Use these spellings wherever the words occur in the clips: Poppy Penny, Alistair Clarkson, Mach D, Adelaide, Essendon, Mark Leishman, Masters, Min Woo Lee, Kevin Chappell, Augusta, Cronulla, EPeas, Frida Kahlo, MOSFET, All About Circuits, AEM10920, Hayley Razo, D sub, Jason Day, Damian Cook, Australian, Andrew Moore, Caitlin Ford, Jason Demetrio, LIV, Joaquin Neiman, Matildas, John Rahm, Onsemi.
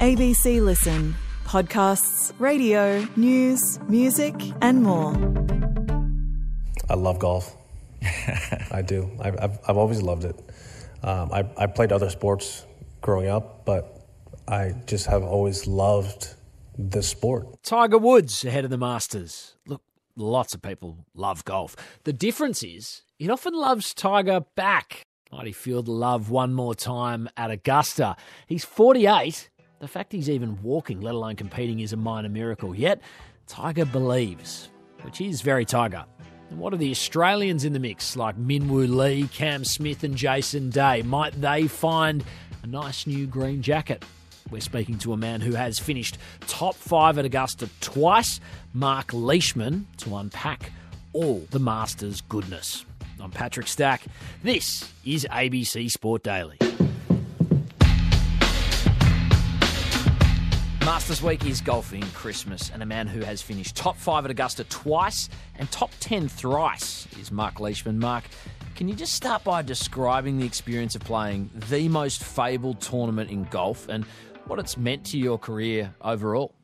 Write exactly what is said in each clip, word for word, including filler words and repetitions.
A B C Listen. Podcasts, radio, news, music, and more. I love golf. I do. I've, I've, I've always loved it. Um, I, I played other sports growing up, but I just have always loved the sport. Tiger Woods ahead of the Masters. Look, lots of people love golf. The difference is it often loves Tiger back. Might he feel the love one more time at Augusta? He's forty-eight. The fact he's even walking, let alone competing, is a minor miracle. Yet, Tiger believes, which is very Tiger. And what are the Australians in the mix, like Min Woo Lee, Cam Smith and Jason Day? Might they find a nice new green jacket? We're speaking to a man who has finished top five at Augusta twice, Mark Leishman, to unpack all the Masters goodness. I'm Patrick Stack. This is A B C Sport Daily. Masters week is golfing Christmas, and a man who has finished top five at Augusta twice and top ten thrice is Mark Leishman. Mark, can you just start by describing the experience of playing the most fabled tournament in golf and what it's meant to your career overall?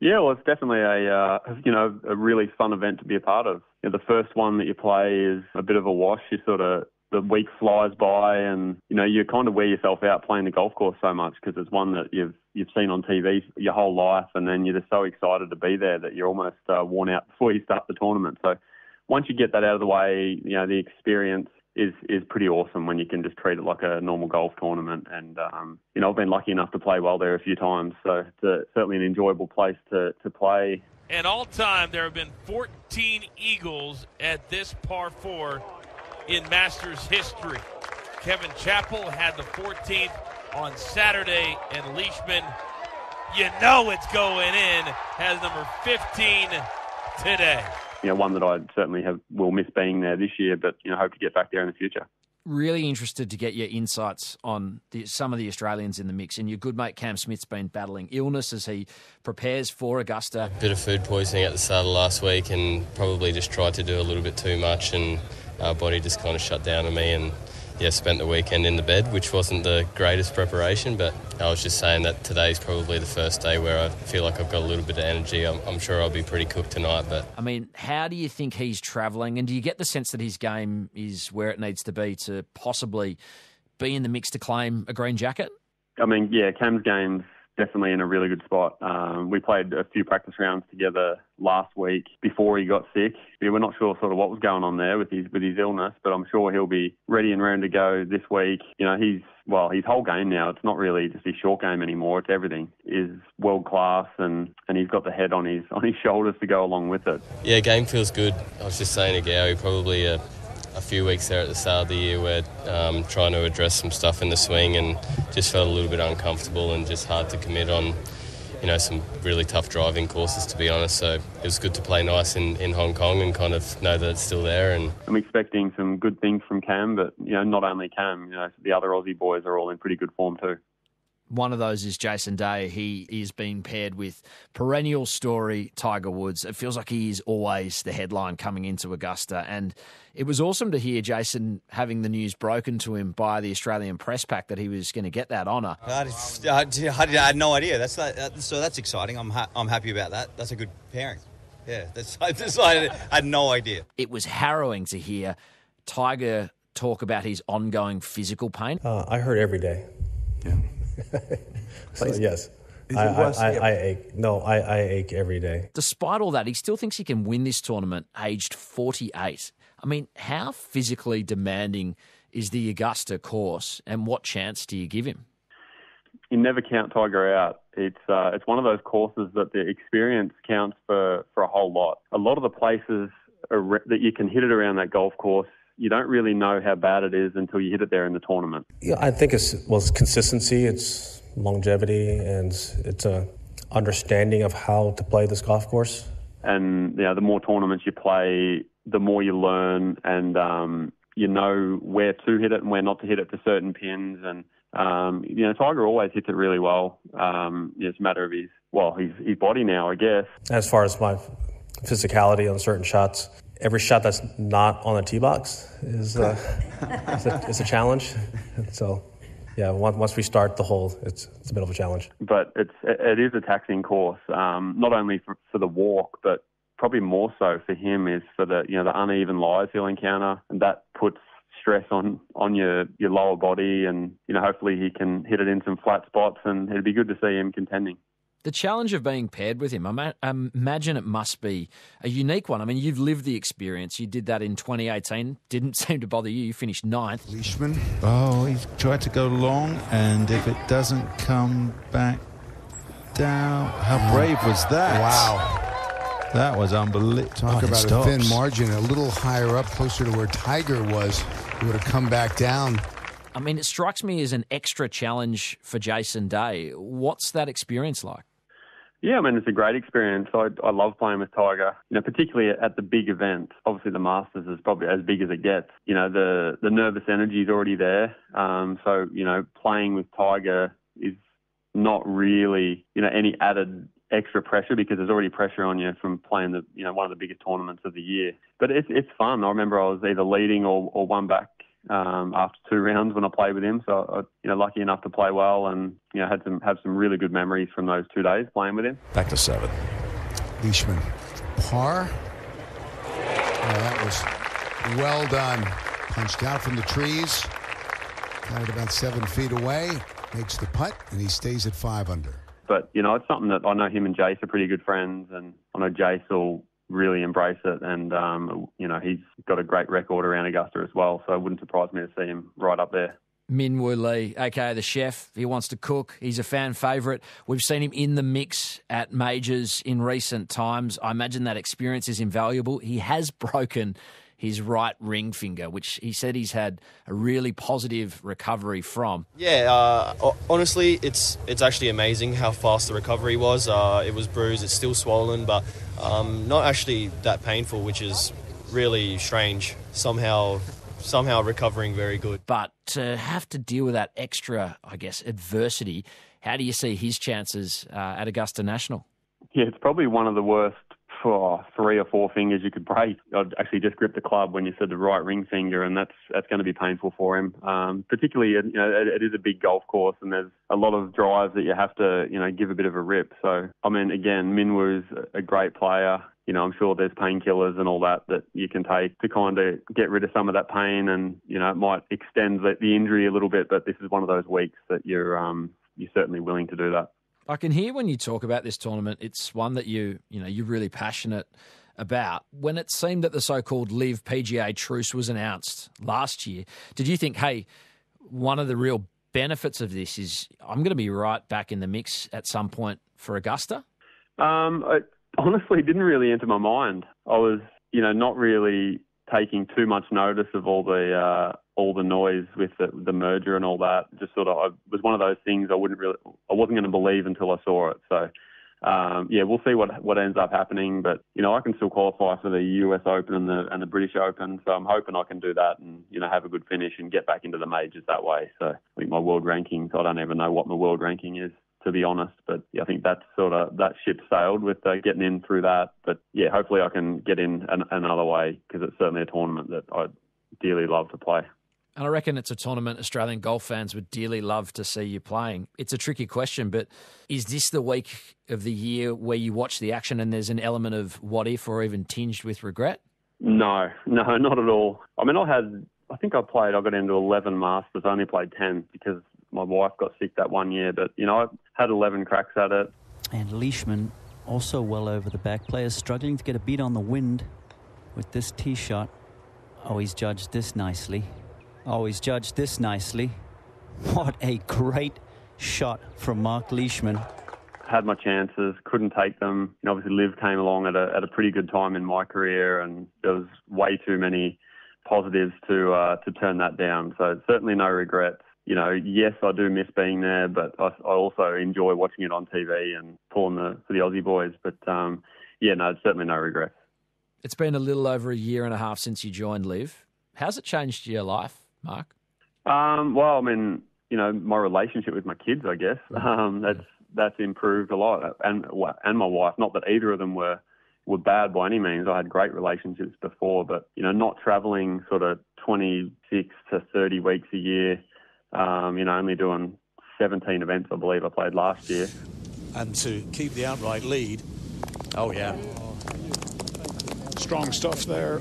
Yeah, well, it's definitely a uh, you know a really fun event to be a part of. You know, the first one that you play is a bit of a wash. You sort of the week flies by, and you know you kind of wear yourself out playing the golf course so much because it's one that you've you've seen on T V your whole life, and then you're just so excited to be there that you're almost uh, worn out before you start the tournament. So once you get that out of the way, you know the experience is is pretty awesome when you can just treat it like a normal golf tournament. And um, you know I've been lucky enough to play well there a few times, so it's a, certainly an enjoyable place to to play. At all time, there have been fourteen eagles at this par four in Masters history. Kevin Chappell had the fourteenth on Saturday, and Leishman, you know it's going in, has number fifteen today. You know, one that I certainly have will miss being there this year, but you know, hope to get back there in the future. Really interested to get your insights on the, some of the Australians in the mix. And your good mate Cam Smith's been battling illness as he prepares for Augusta. A bit of food poisoning at the start of last week, and probably just tried to do a little bit too much, and our body just kind of shut down on me. And yeah, spent the weekend in the bed, which wasn't the greatest preparation, but I was just saying that today's probably the first day where I feel like I've got a little bit of energy. I'm, I'm sure I'll be pretty cooked tonight. But I mean, how do you think he's travelling, and do you get the sense that his game is where it needs to be to possibly be in the mix to claim a green jacket? I mean, yeah, Cam's game's definitely in a really good spot. Um, we played a few practice rounds together last week before he got sick. We're not sure sort of what was going on there with his with his illness, but I'm sure he'll be ready and round to go this week. You know, he's well, his whole game now, it's not really just his short game anymore, it's everything, is world class, and, and he's got the head on his on his shoulders to go along with it. Yeah, game feels good. I was just saying to Gowie, probably a, a few weeks there at the start of the year where um, trying to address some stuff in the swing, and just felt a little bit uncomfortable and just hard to commit on, you know, some really tough driving courses, to be honest. So it was good to play nice in, in Hong Kong and kind of know that it's still there. And I'm expecting some good things from Cam, but, you know, not only Cam, you know, the other Aussie boys are all in pretty good form too. One of those is Jason Day. He is being paired with perennial story Tiger Woods. It feels like he is always the headline coming into Augusta. And it was awesome to hear Jason having the news broken to him by the Australian press pack that he was going to get that honour. I, I, I had no idea. That's that, so that's exciting. I'm ha- I'm happy about that. That's a good pairing. Yeah, that's, that's I had no idea. It was harrowing to hear Tiger talk about his ongoing physical pain. Uh, I hurt every day. Yeah. So, yes, I, I, I, I ache. No, I, I ache every day. Despite all that, he still thinks he can win this tournament aged forty-eight. I mean, how physically demanding is the Augusta course, and what chance do you give him? You never count Tiger out. It's uh, it's one of those courses that the experience counts for, for a whole lot. A lot of the places are, that you can hit it around that golf course, you don't really know how bad it is until you hit it there in the tournament. Yeah, I think it's, well, it's consistency, it's longevity, and it's a understanding of how to play this golf course. And yeah, you know, the more tournaments you play, the more you learn, and um, you know where to hit it and where not to hit it for certain pins. And um, you know, Tiger always hits it really well. Um, it's a matter of his well, his his body now, I guess. As far as my physicality on certain shots. Every shot that's not on the tee box is, uh, is, a, is a challenge. So yeah, once we start the hole, it's it's a bit of a challenge. But it's it is a taxing course, um, not only for, for the walk, but probably more so for him is for the you know the uneven lies he'll encounter, and that puts stress on on your your lower body, and you know hopefully he can hit it in some flat spots, and it'd be good to see him contending. The challenge of being paired with him, I imagine it must be a unique one. I mean, you've lived the experience. You did that in twenty eighteen. Didn't seem to bother you. You finished ninth. Leishman. Oh, he's tried to go long, and if it doesn't come back down, how brave was that? Wow. That was unbelievable. Talk oh, about a thin margin. A little higher up, closer to where Tiger was, he would have come back down. I mean, it strikes me as an extra challenge for Jason Day. What's that experience like? Yeah, I mean, it's a great experience. I, I love playing with Tiger, you know, particularly at the big events. Obviously, the Masters is probably as big as it gets. You know, the, the nervous energy is already there. Um, so, you know, playing with Tiger is not really, you know, any added extra pressure because there's already pressure on you from playing the, you know, one of the biggest tournaments of the year. But it's it's fun. I remember I was either leading or, or one back Um, after two rounds when I played with him. So, I, you know, lucky enough to play well and, you know, had some have some really good memories from those two days playing with him. Back to seven. Leishman. Par. Oh, that was well done. Punched out from the trees. Got it about seven feet away. Makes the putt and he stays at five under. But, you know, it's something that I know him and Jace are pretty good friends, and I know Jace will really embrace it, and um, you know he's got a great record around Augusta as well, so it wouldn't surprise me to see him right up there. Min Woo Lee, aka the chef, he wants to cook. He's a fan favourite. We've seen him in the mix at majors in recent times. I imagine that experience is invaluable. He has broken his right ring finger, which he said he's had a really positive recovery from. Yeah, uh, honestly, it's it's actually amazing how fast the recovery was. Uh, it was bruised, it's still swollen, but um, not actually that painful, which is really strange. Somehow, somehow recovering very good. But to have to deal with that extra, I guess, adversity, how do you see his chances uh, at Augusta National? Yeah, it's probably one of the worst Oh, three or four fingers you could break. I actually just gripped the club when you said the right ring finger, and that's that's going to be painful for him. Um, particularly, you know, it, it is a big golf course, and there's a lot of drives that you have to, you know, give a bit of a rip. So, I mean, again, Min Woo's a great player. You know, I'm sure there's painkillers and all that that you can take to kind of get rid of some of that pain, and you know, it might extend the, the injury a little bit. But this is one of those weeks that you're um, you're certainly willing to do that. I can hear when you talk about this tournament, it's one that you, you know, you're really passionate about. When it seemed that the so-called L I V P G A truce was announced last year, did you think, hey, one of the real benefits of this is I'm going to be right back in the mix at some point for Augusta? Um, it honestly didn't really enter my mind. I was, you know, not really taking too much notice of all the uh, all the noise with the, the merger and all that. Just sort of, I was one of those things I wouldn't really, I wasn't going to believe until I saw it. So, um, yeah, we'll see what what ends up happening. But you know, I can still qualify for the U S Open and the and the British Open, so I'm hoping I can do that and you know have a good finish and get back into the majors that way. So, I think my world rankings, I don't even know what my world ranking is, to be honest, but yeah, I think that's sort of, that ship sailed with uh, getting in through that. But yeah, hopefully I can get in an, another way because it's certainly a tournament that I'd dearly love to play. And I reckon it's a tournament Australian golf fans would dearly love to see you playing. It's a tricky question, but is this the week of the year where you watch the action and there's an element of what if or even tinged with regret? No, no, not at all. I mean, I had, I think I played, I got into eleven Masters, I only played ten because my wife got sick that one year, but, you know, I've had eleven cracks at it. And Leishman also well over the back. Players struggling to get a beat on the wind with this tee shot. Oh, he's judged this nicely. Oh, he's judged this nicely. What a great shot from Mark Leishman. Had my chances, couldn't take them. And obviously, Liv came along at a, at a pretty good time in my career, and there was way too many positives to uh, to turn that down. So certainly no regrets. You know, yes, I do miss being there, but I, I also enjoy watching it on T V and pulling the, for the Aussie boys. But, um, yeah, no, certainly no regrets. It's been a little over a year and a half since you joined L I V. How's it changed your life, Mark? Um, well, I mean, you know, my relationship with my kids, I guess, um, that's that's improved a lot. And and my wife, not that either of them were, were bad by any means. I had great relationships before, but, you know, not travelling sort of twenty-six to thirty weeks a year, Um, you know, only doing seventeen events, I believe, I played last year. And to keep the outright lead. Oh, yeah. Strong stuff there.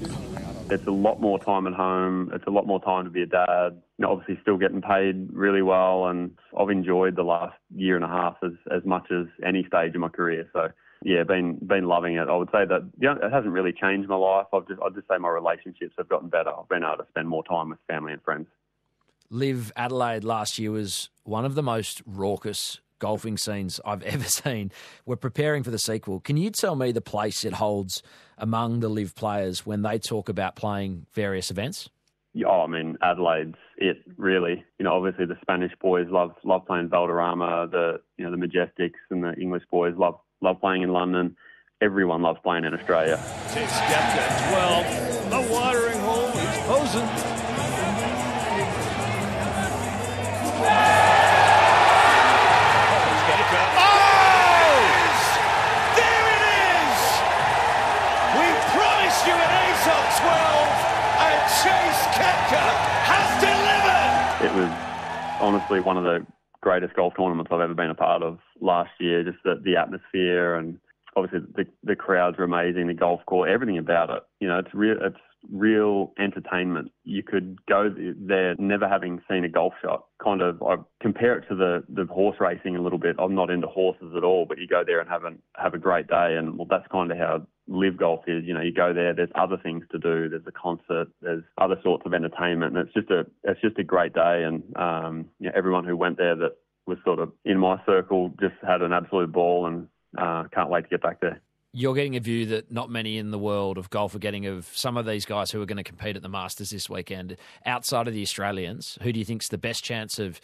It's a lot more time at home. It's a lot more time to be a dad. You know, obviously still getting paid really well, and I've enjoyed the last year and a half as, as much as any stage in my career. So, yeah, been been loving it. I would say that, you know, it hasn't really changed my life. I've just, I'd just say my relationships have gotten better. I've been able to spend more time with family and friends. Liv Adelaide last year was one of the most raucous golfing scenes I've ever seen. We're preparing for the sequel. Can you tell me the place it holds among the LIV players when they talk about playing various events? Yeah, oh, I mean, Adelaide's it, really. You know, obviously the Spanish boys love love playing Valderrama. The, you know, the Majestics and the English boys love love playing in London. Everyone loves playing in Australia. He stepped at twelve. No watering hole. He's posing. It was honestly one of the greatest golf tournaments I've ever been a part of last year. Just the, the atmosphere, and obviously the, the crowds were amazing, the golf course, everything about it. You know, it's real, it's real entertainment. You could go there never having seen a golf shot. Kind of, I compare it to the, the horse racing a little bit. I'm not into horses at all, but you go there and have, an, have a great day. And well, that's kind of how LIV golf is. You know, you go there, there's other things to do, there's a concert, there's other sorts of entertainment, and it's just a it's just a great day. And um you know, everyone who went there that was sort of in my circle just had an absolute ball, and uh can't wait to get back there. You're getting a view that not many in the world of golf are getting of some of these guys who are going to compete at the Masters this weekend. Outside of the Australians, who do you think's the best chance of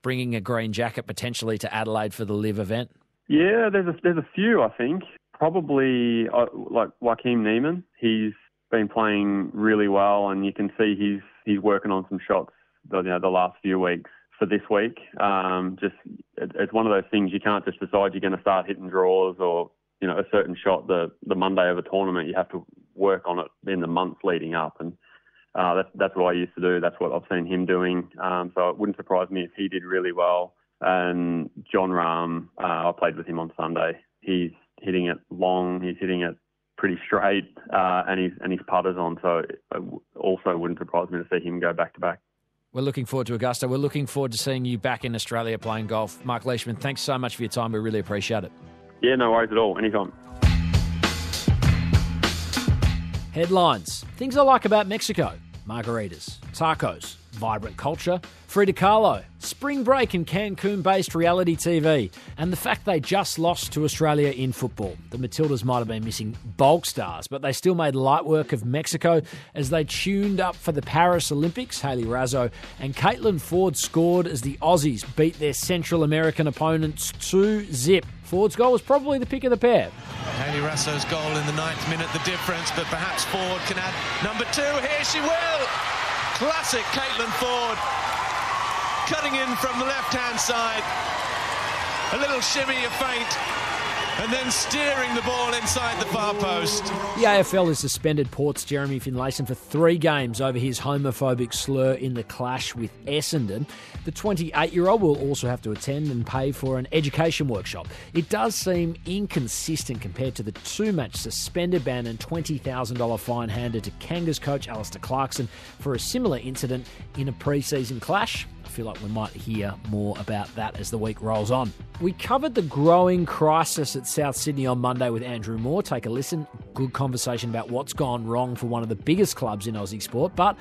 bringing a green jacket potentially to Adelaide for the LIV event? Yeah, there's a, there's a few, I think. Probably uh, like Joaquin Neiman. He's been playing really well, and you can see he's he's working on some shots the, you know, the last few weeks for this week. Um, just it, it's one of those things, you can't just decide you're going to start hitting draws or, you know, a certain shot the, the Monday of a tournament. You have to work on it in the months leading up, and uh, that's that's what I used to do. That's what I've seen him doing. Um, so it wouldn't surprise me if he did really well. And John Rahm, uh, I played with him on Sunday. He's hitting it long, he's hitting it pretty straight, uh, and he's and his putter's on. So it also wouldn't surprise me to see him go back to back. We're looking forward to Augusta. We're looking forward to seeing you back in Australia playing golf. Mark Leishman, thanks so much for your time. We really appreciate it. Yeah, no worries at all. Anytime. Headlines. Things I like about Mexico. Margaritas, tacos, vibrant culture, Frida Kahlo, spring break and Cancun-based reality T V, and the fact they just lost to Australia in football. The Matildas might have been missing bulk stars, but they still made light work of Mexico as they tuned up for the Paris Olympics. Hayley Razo and Caitlin Ford scored as the Aussies beat their Central American opponents two zip. Ford's goal was probably the pick of the pair. Hayley Razo's goal in the ninth minute, the difference, but perhaps Ford can add number two. Here she will! Classic Caitlin Ford, cutting in from the left-hand side, a little shimmy, a feint, and then steering the ball inside the far post. The A F L has suspended Port's Jeremy Finlayson for three games over his homophobic slur in the clash with Essendon. The twenty-eight-year-old will also have to attend and pay for an education workshop. It does seem inconsistent compared to the two-match suspender ban and twenty thousand dollars fine handed to Kangas coach Alistair Clarkson for a similar incident in a pre-season clash. I feel like we might hear more about that as the week rolls on. We covered the growing crisis at South Sydney on Monday with Andrew Moore. Take a listen. Good conversation about what's gone wrong for one of the biggest clubs in Aussie sport, but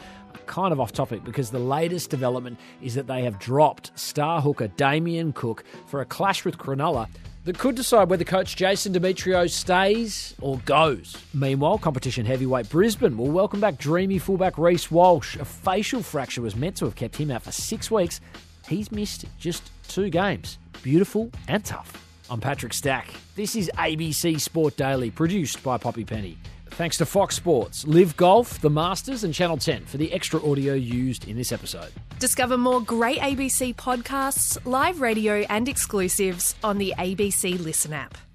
kind of off topic because the latest development is that they have dropped star hooker Damian Cook for a clash with Cronulla that could decide whether coach Jason Demetrio stays or goes. Meanwhile, competition heavyweight Brisbane will welcome back dreamy fullback Reece Walsh. A facial fracture was meant to have kept him out for six weeks. He's missed just two games. Beautiful and tough. I'm Patrick Stack. This is A B C Sport Daily, produced by Poppy Penny. Thanks to Fox Sports, LIV Golf, The Masters and Channel ten for the extra audio used in this episode. Discover more great A B C podcasts, live radio and exclusives on the A B C Listen app.